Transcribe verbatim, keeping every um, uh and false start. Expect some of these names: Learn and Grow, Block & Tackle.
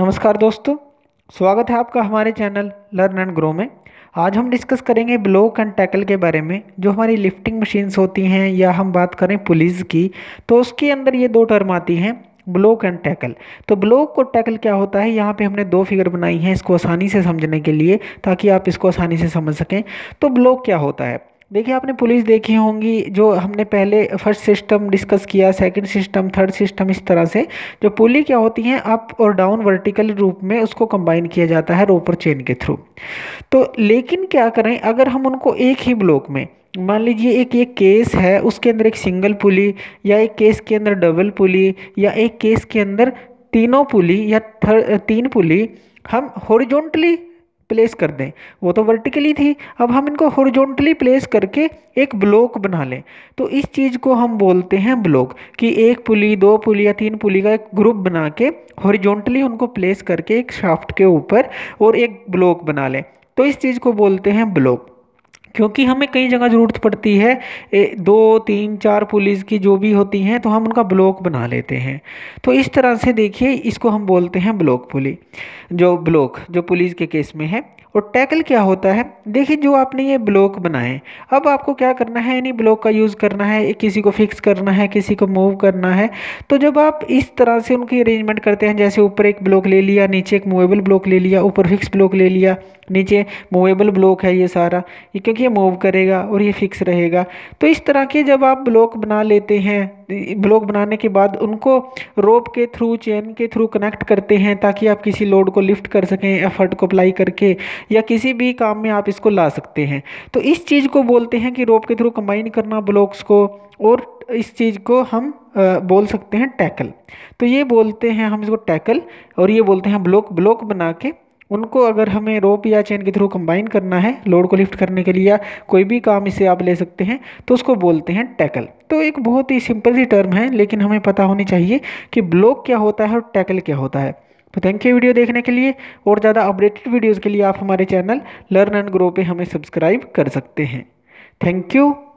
नमस्कार दोस्तों, स्वागत है आपका हमारे चैनल लर्न एंड ग्रो में। आज हम डिस्कस करेंगे ब्लॉक एंड टैकल के बारे में। जो हमारी लिफ्टिंग मशीन्स होती हैं या हम बात करें पुलिस की, तो उसके अंदर ये दो टर्म आती हैं, ब्लॉक एंड टैकल। तो ब्लॉक और टैकल क्या होता है, यहाँ पे हमने दो फिगर बनाई हैं इसको आसानी से समझने के लिए, ताकि आप इसको आसानी से समझ सकें। तो ब्लॉक क्या होता है, देखिए आपने पुलिस देखी होंगी, जो हमने पहले फर्स्ट सिस्टम डिस्कस किया, सेकंड सिस्टम, थर्ड सिस्टम, इस तरह से। जो पुली क्या होती है, अप और डाउन वर्टिकल रूप में उसको कंबाइन किया जाता है रोप और चेन के थ्रू। तो लेकिन क्या करें, अगर हम उनको एक ही ब्लॉक में, मान लीजिए एक एक केस है उसके अंदर एक सिंगल पुली, या एक केस के अंदर डबल पुली, या एक केस के अंदर तीनों पुली या तीन पुली हम हॉरिजॉन्टली प्लेस कर दें, वो तो वर्टिकली थी, अब हम इनको हॉरिजॉन्टली प्लेस करके एक ब्लॉक बना लें, तो इस चीज़ को हम बोलते हैं ब्लॉक। कि एक पुली, दो पुली या तीन पुली का एक ग्रुप बना के हॉरिजॉन्टली उनको प्लेस करके एक शाफ्ट के ऊपर और एक ब्लॉक बना लें, तो इस चीज़ को बोलते हैं ब्लॉक। क्योंकि हमें कई जगह ज़रूरत पड़ती है ए, दो तीन चार पुलिस की जो भी होती हैं, तो हम उनका ब्लॉक बना लेते हैं। तो इस तरह से देखिए, इसको हम बोलते हैं ब्लॉक पुली, जो ब्लॉक जो पुलिस के केस में है। और टैकल क्या होता है, देखिए जो आपने ये ब्लॉक बनाए, अब आपको क्या करना है, इन्हीं ब्लॉक का यूज़ करना है, किसी को फिक्स करना है, किसी को मूव करना है। तो जब आप इस तरह से उनकी अरेंजमेंट करते हैं, जैसे ऊपर एक ब्लॉक ले लिया, नीचे एक मूवेबल ब्लॉक ले लिया, ऊपर फिक्स ब्लॉक ले लिया, नीचे मूवेबल ब्लॉक है ये सारा, क्योंकि ये मूव करेगा और ये फिक्स रहेगा। तो इस तरह के जब आप ब्लॉक बना लेते हैं, ब्लॉक बनाने के बाद उनको रोप के थ्रू, चेन के थ्रू कनेक्ट करते हैं, ताकि आप किसी लोड को लिफ्ट कर सकें, एफर्ट को अप्लाई करके, या किसी भी काम में आप इसको ला सकते हैं। तो इस चीज़ को बोलते हैं कि रोप के थ्रू कंबाइन करना ब्लॉक्स को, और इस चीज़ को हम बोल सकते हैं टैकल। तो ये बोलते हैं हम इसको टैकल, और ये बोलते हैं ब्लॉक। ब्लॉक बना के उनको अगर हमें रोप या चेन के थ्रू कंबाइन करना है लोड को लिफ्ट करने के लिए, कोई भी काम इसे आप ले सकते हैं, तो उसको बोलते हैं टैकल। तो एक बहुत ही सिंपल सी टर्म है, लेकिन हमें पता होनी चाहिए कि ब्लॉक क्या होता है और टैकल क्या होता है। तो थैंक यू वीडियो देखने के लिए, और ज़्यादा अपडेटेड वीडियोज़ के लिए आप हमारे चैनल लर्न एंड ग्रो पे हमें सब्सक्राइब कर सकते हैं। Thank you.